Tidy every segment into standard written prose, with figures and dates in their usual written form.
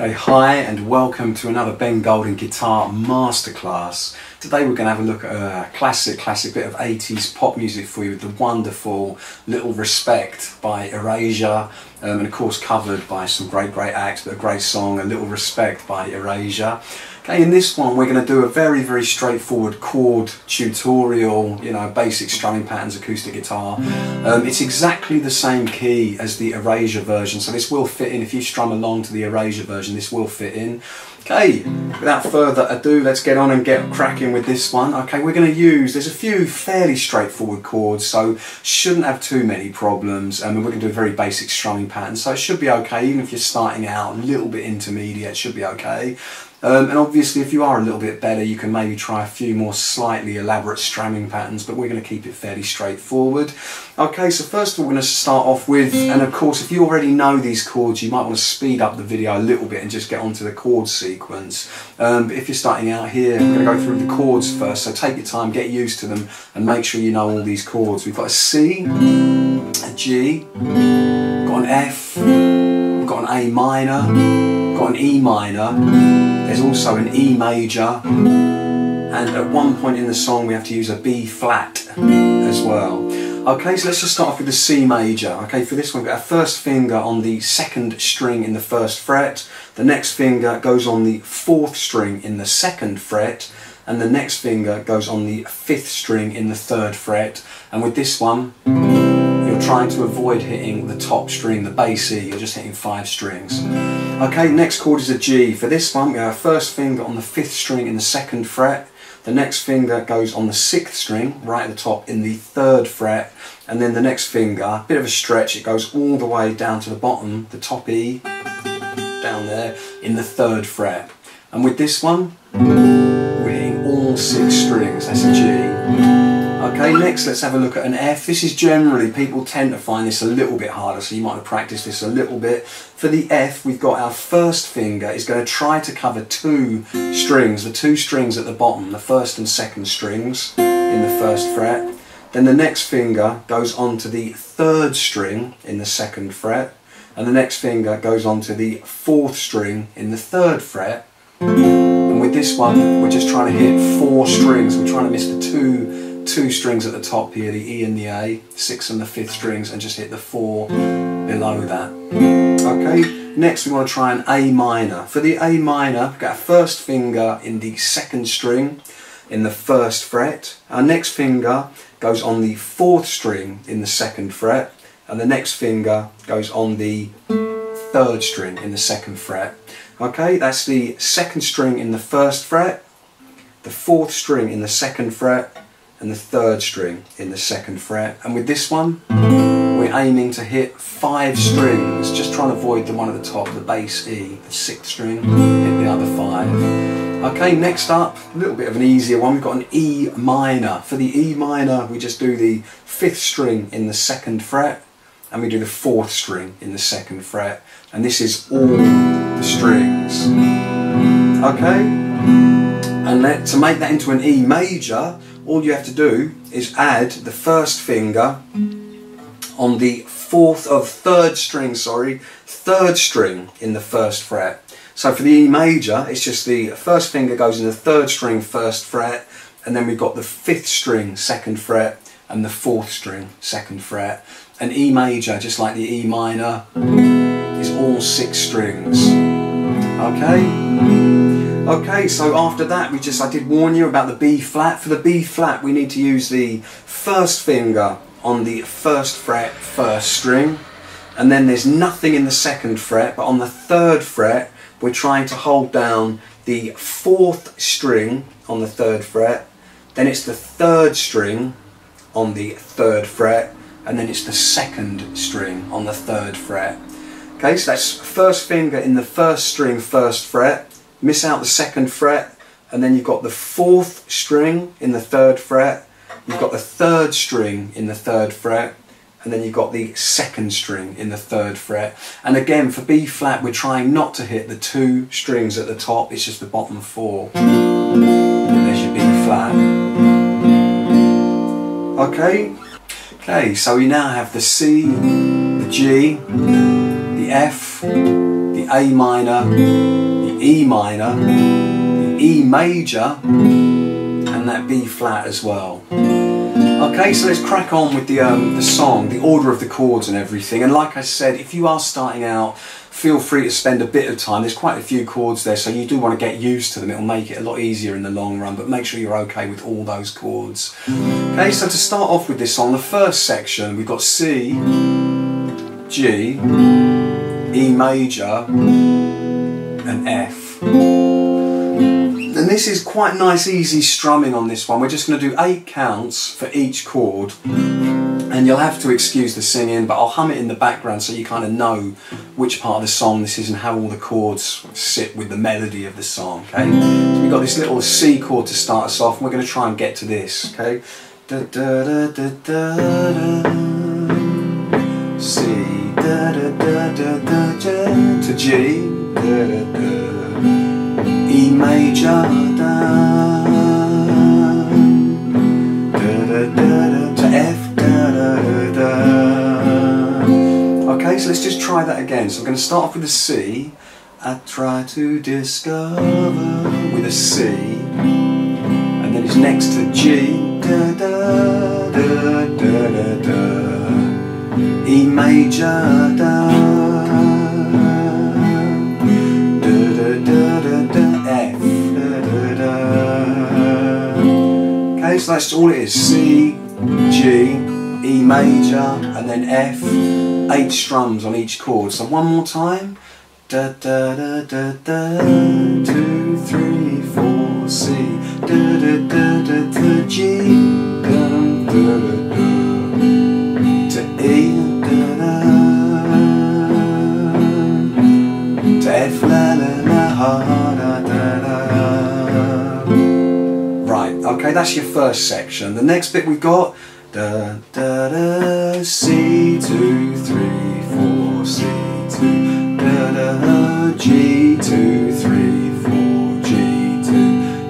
Okay, hi and welcome to another Ben Golding Guitar Masterclass. Today we're going to have a look at a classic bit of 80s pop music for you with the wonderful Little Respect by Erasure, and of course covered by some great acts, but a great song, A Little Respect by Erasure. Okay, in this one we're going to do a very straightforward chord tutorial, you know, basic strumming patterns, acoustic guitar. It's exactly the same key as the Erasure version, so this will fit in. If you strum along to the Erasure version, this will fit in. Okay, without further ado, let's get on and get cracking with this one. Okay, we're going to use, there's a few fairly straightforward chords, so shouldn't have too many problems. And we're going to do a very basic strumming pattern, so it should be okay, even if you're starting out a little bit intermediate, it should be okay. And obviously if you are a little bit better, you can maybe try a few more slightly elaborate strumming patterns, but we're going to keep it fairly straightforward. Okay, so first of all we're going to start off with, and of course if you already know these chords you might want to speed up the video a little bit and just get onto the chord sequence. But if you're starting out here, we're going to go through the chords first, so take your time, get used to them and make sure you know all these chords. We've got a C, a G, we've got an F, we've got an A minor, got an E minor, there's also an E major, and at one point in the song we have to use a B flat as well. Okay, so let's just start off with the C major. Okay, for this one we've got our first finger on the second string in the first fret, the next finger goes on the fourth string in the second fret, and the next finger goes on the fifth string in the third fret. And with this one, trying to avoid hitting the top string, the bass E, you're just hitting five strings. Okay, next chord is a G. For this one, we have our first finger on the fifth string in the second fret, the next finger goes on the sixth string, right at the top, in the third fret, and then the next finger, bit of a stretch, it goes all the way down to the bottom, the top E, down there, in the third fret. And with this one, we're hitting all six strings, that's a G. Okay, next let's have a look at an F. This is generally, people tend to find this a little bit harder, so you might have practiced this a little bit. For the F, we've got our first finger is going to try to cover two strings, the two strings at the bottom, the first and second strings in the first fret. Then the next finger goes onto the third string in the second fret, and the next finger goes onto the fourth string in the third fret. And with this one, we're just trying to hit four strings, we're trying to miss the two strings at the top here, the E and the A, sixth and the fifth strings, and just hit the four below that. Okay, next we want to try an A minor. For the A minor, we've got our first finger in the second string in the first fret, our next finger goes on the fourth string in the second fret, and the next finger goes on the third string in the second fret. Okay, that's the second string in the first fret, the fourth string in the second fret, and the third string in the second fret. And with this one, we're aiming to hit five strings, just trying to avoid the one at the top, the bass E, the sixth string, hit the other five. Okay, next up, a little bit of an easier one, we've got an E minor. For the E minor, we just do the fifth string in the second fret, and we do the fourth string in the second fret, and this is all the strings. Okay, and to make that into an E major, all you have to do is add the first finger on the third string in the first fret. So for the E major, it's just the first finger goes in the third string, first fret, and then we've got the fifth string, second fret, and the fourth string, second fret. And E major, just like the E minor, is all six strings. Okay? Okay, so after that, I did warn you about the B flat. For the B flat, we need to use the first finger on the first fret, first string, and then there's nothing in the second fret, but on the third fret, we're trying to hold down the fourth string on the third fret, then it's the third string on the third fret, and then it's the second string on the third fret. Okay, so that's first finger in the first string, first fret, miss out the second fret, and then you've got the fourth string in the third fret, you've got the third string in the third fret, and then you've got the second string in the third fret. And again, for B flat, we're trying not to hit the two strings at the top, it's just the bottom four. And there's your B flat. Okay? Okay, so we now have the C, the G, the F, the A minor, the E minor, the E major, and that B flat as well. Okay, so let's crack on with the song, the order of the chords and everything. And like I said, if you are starting out, feel free to spend a bit of time. There's quite a few chords there, so you do want to get used to them. It'll make it a lot easier in the long run, but make sure you're okay with all those chords. Okay, so to start off with this song, the first section, we've got C, G, E major, and F. And this is quite nice, easy strumming on this one. We're just going to do 8 counts for each chord. And you'll have to excuse the singing, but I'll hum it in the background so you kind of know which part of the song this is and how all the chords sit with the melody of the song, okay? So we've got this little C chord to start us off, and we're going to try and get to this, okay? Da, da, da, da, da, da. C, da, da, da, da, da, da, to G, da, da, da. E major, da, da, da, da, da, to F. Okay, so let's just try that again. So I'm going to start off with a C. I try to discover with a C, and then it's next to G, da, da, da, da, da, da. E major, da, da, da, da, da, da, F, da, da, da. Okay, so that's all it is: C, G, E major, and then F. 8 strums on each chord. So one more time. Da da da da da. 2, 3, 4. C. Da da da da da. G. Da da da da. To E. Da da. To F. La la la. Da da da. Right. Okay, that's your first section. The next bit we've got. Da da da, C 2 3 4, C 2 da da, G 2 3 4, G 2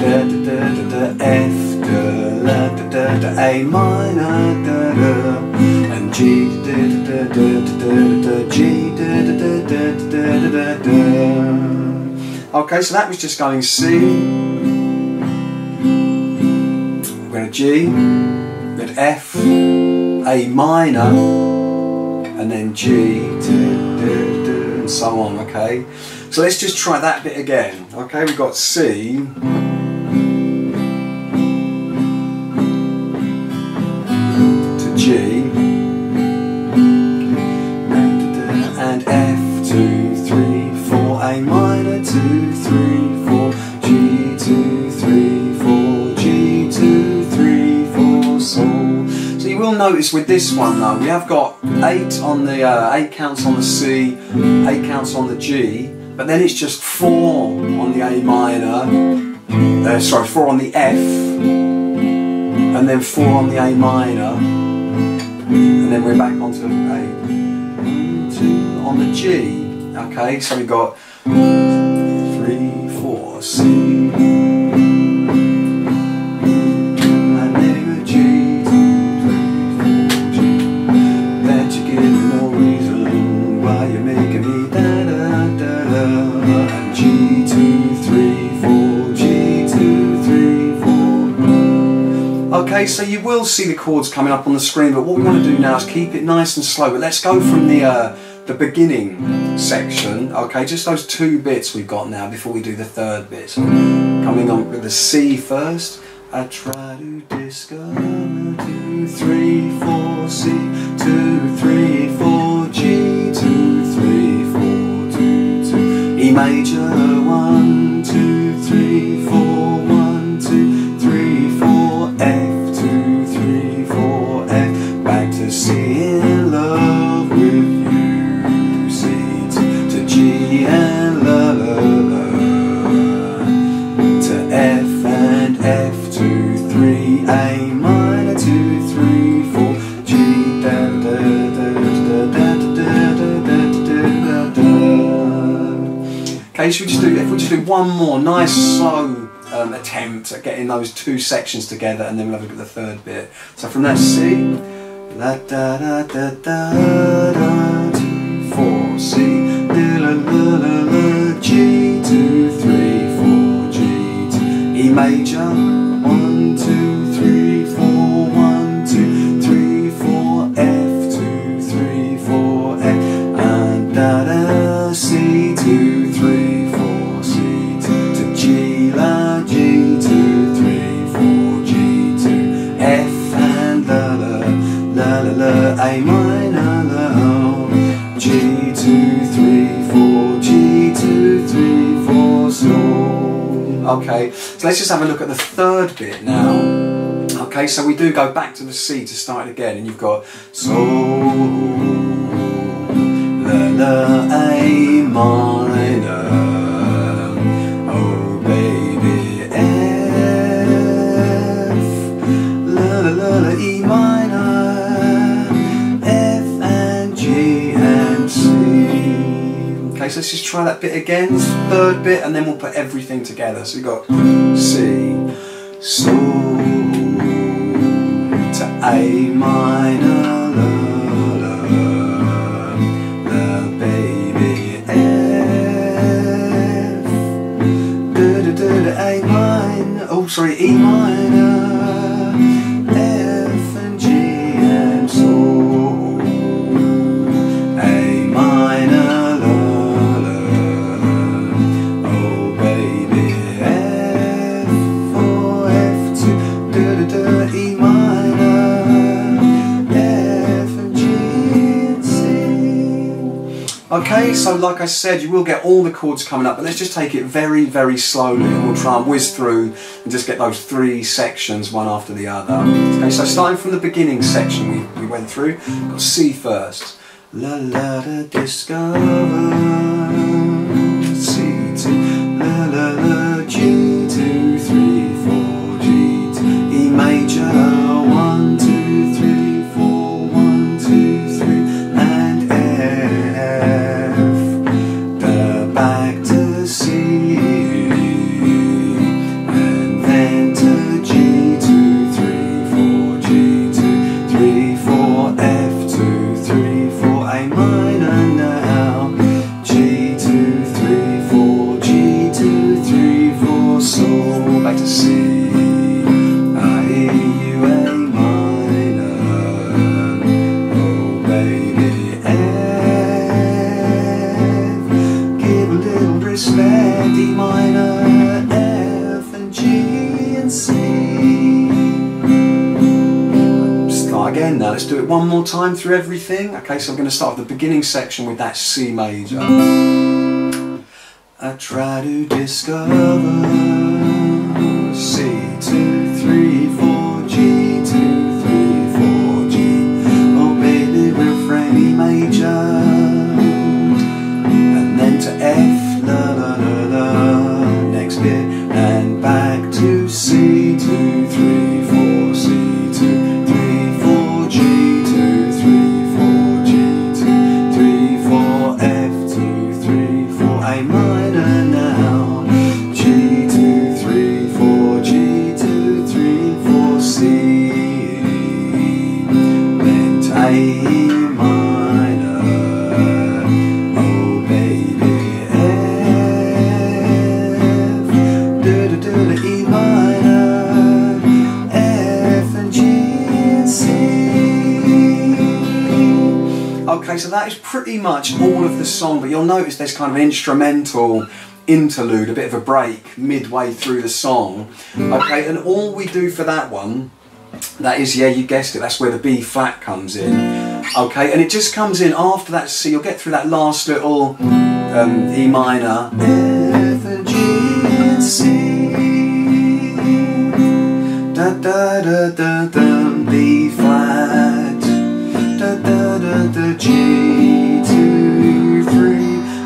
da da da da, F da la da da da, A minor da da, and G da da da da da, G da da da da da da. Okay, so that was just going C. We're going to G. At F, A minor, and then G, and so on, okay? So let's just try that bit again. Okay, we've got C, to G, and F, 2, 3, 4, A minor, 2, 3, 4, G, 2, 3, 4, G, 2, 3, 4, Sol. So you will notice with this one though, we have got 8 on the 8 counts on the C, 8 counts on the G, but then it's just 4 on the A minor, 4 on the F, and then 4 on the A minor, and then we're back onto A, 2 on the G. Okay, so we've got 3, 4, C. Okay, so you will see the chords coming up on the screen, but what we want to do now is keep it nice and slow. But let's go from the beginning section, okay, just those 2 bits we've got now before we do the 3rd bit. So coming on with the C first. I try to discover 2, 3, 4, C, 2, 3, 4, G, 2, 3, 4, 2, 2, E major, 1, 2, 3, 4, 1, 2, 3, 4, F, 2, 3, 4, F, back to C, in love with you, C, to G, and la la la, to F, and F. 2, 3, A minor, 2, 3, 4, G, da da da da da da da da da. Okay, should we just do? If we just do one more nice slow attempt at getting those 2 sections together, and then we'll have a look at the 3rd bit. So from that C, da da da da da, 2, 4, C, la la la la. G2 3 4 C to G, la G2 3 4 G2 F and la la la la la A minor la oh. G2 3 4 G2 3 4 sol. Okay, so let's just have a look at the third bit now. Okay, so we do go back to the C to start it again, and you've got sol. A minor, oh baby, F, la la la la, E minor, F and G and C. Okay, so let's just try that bit again, third bit, and then we'll put everything together. So you've got C, sol to A minor, la. Sorry, E minor, F and G and sol, A minor, la la, oh baby, F or F2, da da da, E minor, F and G and C. Okay, so like I said, you will get all the chords coming up, but let's just take it very, very slowly, and we'll try and whiz through and just get those three sections one after the other. Okay, so starting from the beginning section we went through, got C first. La la da discover, C2, la la la, G2 3 4, G2, E major, 1 2 3 4, 1 2 3, and F. Da back to C. Now let's do it one more time through everything. Okay, so I'm going to start with the beginning section with that C major. I try to discover C2 3 4 G2 3 4 G. Oh baby, we'll frame E major and then to F, la la la la. Next bit and back to C2 3 4 C2. Okay, so that is pretty much all of the song, but you'll notice there's kind of an instrumental interlude, a bit of a break midway through the song. Okay, and all we do for that one, that is, yeah, you guessed it, that's where the B flat comes in. Okay, and it just comes in after that C. You'll get through that last little E minor, F and G and C, da da da da da, B flat. The G2 3,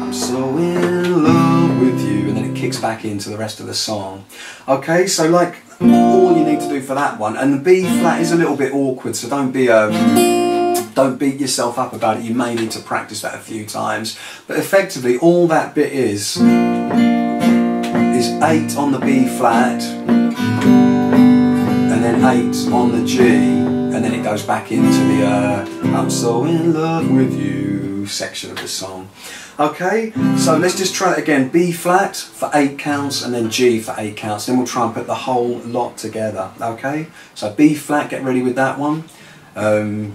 I'm so in love with you, and then it kicks back into the rest of the song. Okay, so like all you need to do for that one, and the B flat is a little bit awkward, so don't beat yourself up about it. You may need to practice that a few times, but effectively all that bit is 8 on the B flat, and then 8 on the G. And then it goes back into the I'm so in love with you section of the song. Okay, so let's just try it again. B flat for 8 counts and then G for 8 counts. Then we'll try and put the whole lot together. Okay, so B flat, get ready with that one. 1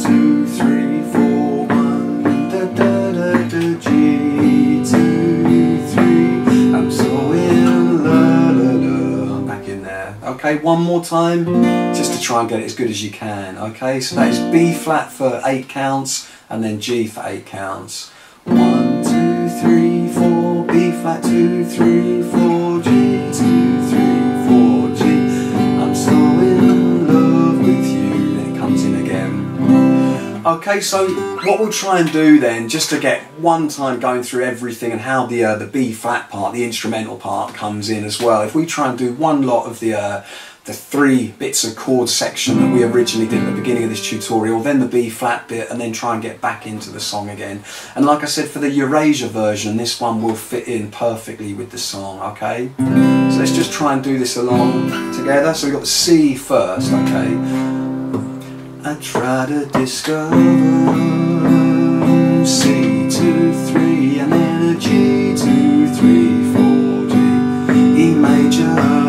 2 3 4 1 da da da da G 2 okay? One more time, just to try and get it as good as you can, okay? So that is B flat for 8 counts, and then G for 8 counts. 1, 2, 3, 4, B flat, 2, 3, 4, G, 2, 3, 4, G. I'm so in love with you, then it comes in again. Okay, so what we'll try and do then, just to get one time going through everything and how the B flat part, the instrumental part, comes in as well. If we try and do one lot of the 3 bits of chord section that we originally did at the beginning of this tutorial, then the B flat bit, and then try and get back into the song again. And like I said, for the erasure version, this one will fit in perfectly with the song, okay? So let's just try and do this along together. So we've got the C first, okay? I try to discover C, 2, 3, and then a G, 2, 3, 4, G, E major.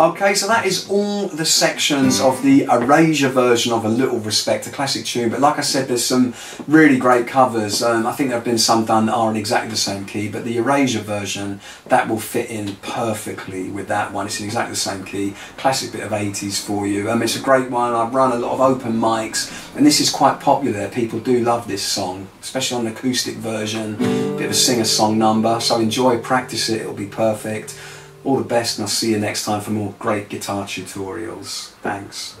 Okay, so that is all the sections of the erasure version of A Little Respect, a classic tune. But like I said, there's some really great covers. I think there have been some done that are in exactly the same key, but the erasure version, that will fit in perfectly with that one. It's in exactly the same key, classic bit of 80s for you. It's a great one. I've run a lot of open mics, and this is quite popular. People do love this song, especially on an acoustic version, a bit of a singer-song number. So enjoy, practice it, it'll be perfect. All the best, and I'll see you next time for more great guitar tutorials. Thanks.